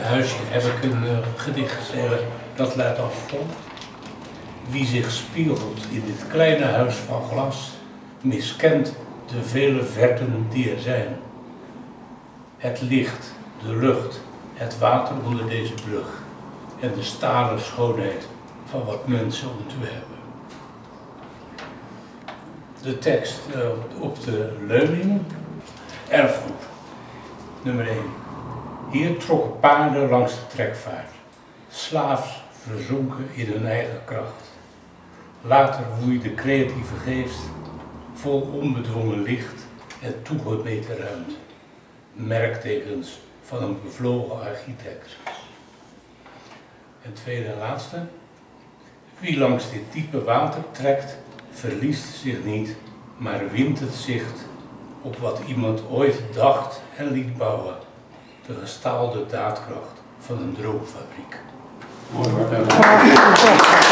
huisje hebben kunnen gedichtstelling dat luidt als volgt. Wie zich spiegelt in dit kleine huis van glas, miskent de vele vetten die er zijn. Het licht, de lucht, het water onder deze brug en de stalen schoonheid van wat mensen om het hebben. De tekst op de leuning, erfgoed, nummer 1. Hier trokken paarden langs de trekvaart, slaafs verzonken in hun eigen kracht. Later woei de creatieve geest, vol onbedwongen licht en toegemeten ruimte. Merktekens van een bevlogen architect. En tweede en laatste. Wie langs dit diepe water trekt, verliest zich niet, maar wint het zicht op wat iemand ooit dacht en liet bouwen. De gestaalde daadkracht van een droomfabriek. Mooi hoor.